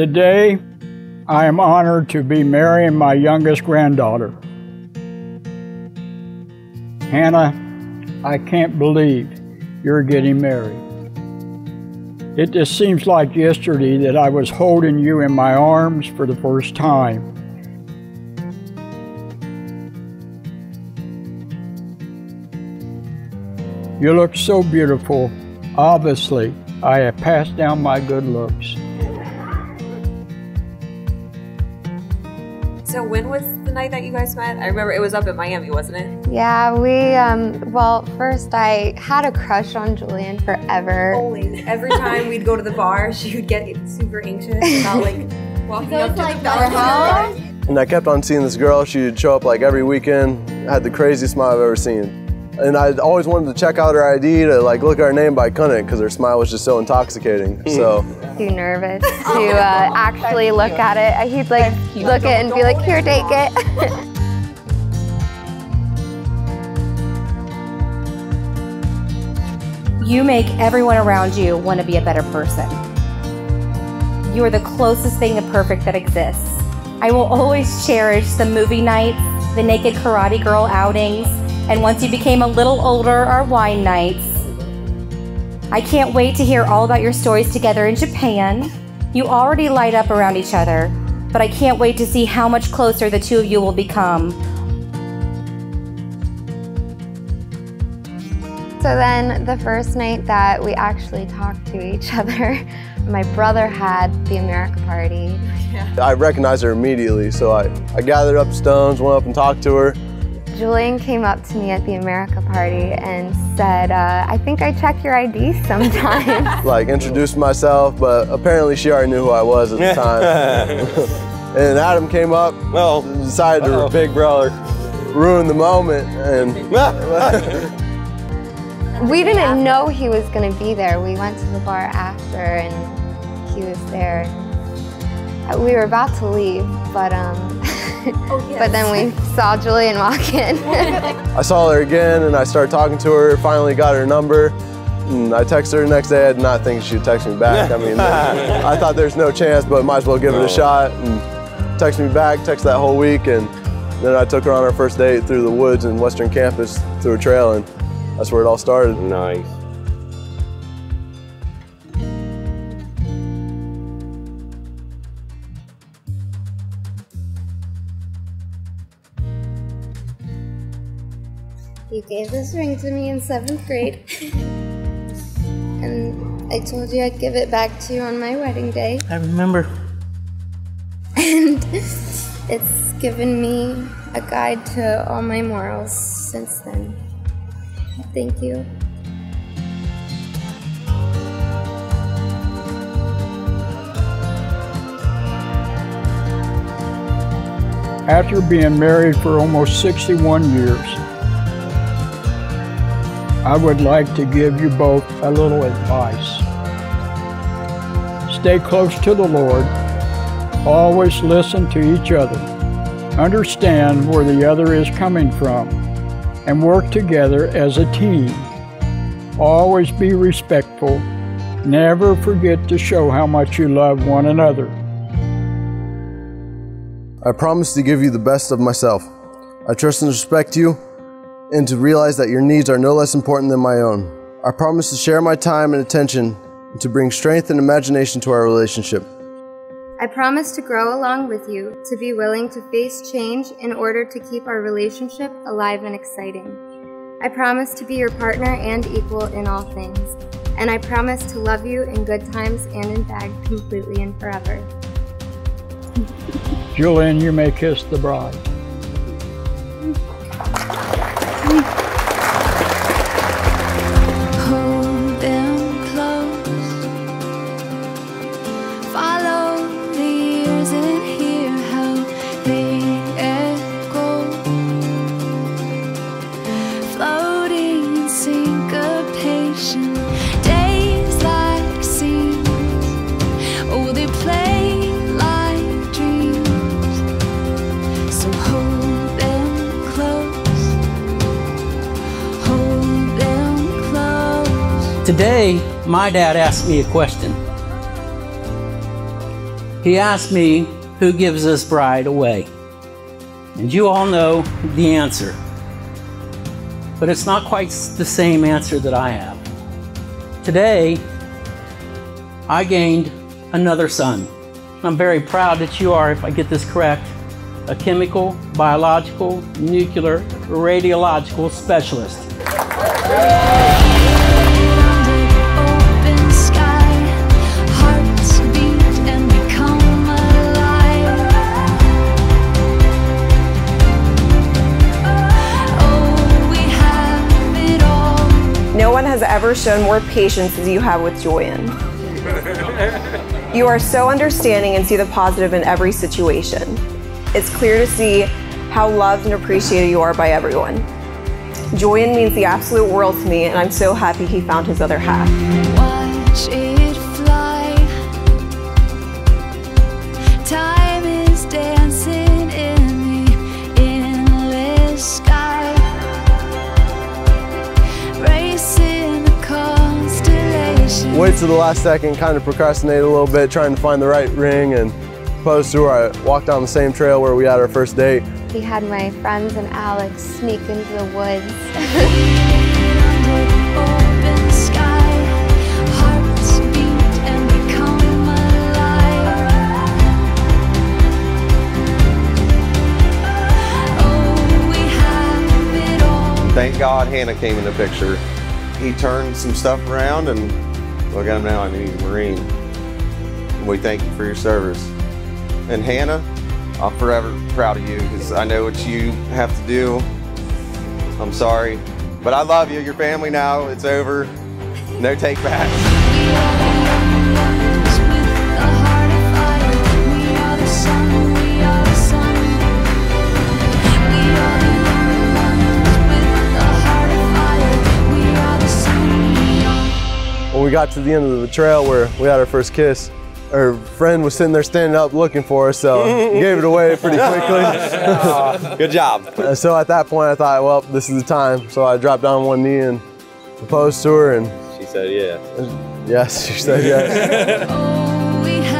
Today, I am honored to be marrying my youngest granddaughter. Hannah, I can't believe you're getting married. It just seems like yesterday that I was holding you in my arms for the first time. You look so beautiful. Obviously, I have passed down my good looks. So when was the night that you guys met? I remember it was up in Miami, wasn't it? Yeah, we, well, first I had a crush on Julian forever. Always. Every time we'd go to the bar, she would get super anxious about like walking up to the bar. And I kept on seeing this girl. She would show up like every weekend. I had the craziest smile I've ever seen. And I always wanted to check out her ID to like look at her name, but I couldn't because her smile was just so intoxicating. So too nervous to actually look at it. He'd like look at it and be like, "Here, take it." You make everyone around you want to be a better person. You are the closest thing to perfect that exists. I will always cherish the movie nights, the naked karate girl outings. And once you became a little older, our wine nights. I can't wait to hear all about your stories together in Japan. You already light up around each other, but I can't wait to see how much closer the two of you will become. So then the first night that we actually talked to each other, my brother had the America party. Yeah. I recognized her immediately, so I gathered up stones, went up and talked to her. Julian came up to me at the America party and said, I think I check your ID sometimes. Like, introduced myself, but apparently she already knew who I was at the time. And Adam came up, decided to big brother, ruin the moment, and... We didn't know he was going to be there. We went to the bar after, and he was there. We were about to leave, but but then we saw Julian walk in. I saw her again and I started talking to her, finally got her number. And I texted her the next day. I did not think she'd text me back. I mean, I thought there's no chance, but might as well give it a shot. And text me back, text that whole week. And then I took her on our first date through the woods in Western Campus through a trail. And that's where it all started. Nice. You gave this ring to me in 7th grade, and I told you I'd give it back to you on my wedding day. I remember. And it's given me a guide to all my morals since then. Thank you. After being married for almost 61 years, I would like to give you both a little advice. Stay close to the Lord. Always listen to each other. Understand where the other is coming from and work together as a team. Always be respectful. Never forget to show how much you love one another. I promise to give you the best of myself. I trust and respect you, and to realize that your needs are no less important than my own. I promise to share my time and attention and to bring strength and imagination to our relationship. I promise to grow along with you, to be willing to face change in order to keep our relationship alive and exciting. I promise to be your partner and equal in all things, and I promise to love you in good times and in bad, completely and forever. Julian, you may kiss the bride. Hold them close, follow the ears and hear how they echo, floating in syncopation, days like scenes, oh they play like dreams, so hold them close. Today, my dad asked me a question. He asked me, who gives this bride away? And you all know the answer. But it's not quite the same answer that I have. Today, I gained another son. I'm very proud that you are, if I get this correct, a chemical, biological, nuclear, radiological specialist. No one has ever shown more patience as you have with Joyen. You are so understanding and see the positive in every situation. It's clear to see how loved and appreciated you are by everyone. Joyen means the absolute world to me, and I'm so happy he found his other half. Watch it fly. Time is dancing in the endless sky. Wait till the last second, kind of procrastinated a little bit, trying to find the right ring and close to where I walked down the same trail where we had our first date. We had my friends and Alex sneak into the woods. Thank God Hannah came in the picture. He turned some stuff around and look at him now, I mean, he's a Marine. We thank you for your service. And Hannah, I'm forever proud of you because I know what you have to do. I'm sorry, but I love you. Your family now, it's over. No take back. When we got to the end of the trail where we had our first kiss, our friend was sitting there standing up looking for us, so gave it away pretty quickly. Good job. So at that point I thought, well, this is the time. So I dropped down on one knee and proposed to her, and she said yes. Yes, she said yes.